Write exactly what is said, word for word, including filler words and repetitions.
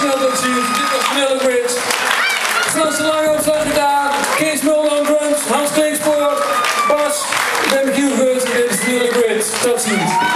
snel dat zien. Dit was Vanilla Bridge. Snelste lange opslag gedaan. Kees Mulder aan drums, Hans Kleenspoor, Bas. Ik ben Michiel Geurts en dit is Vanilla Bridge. Tot ziens.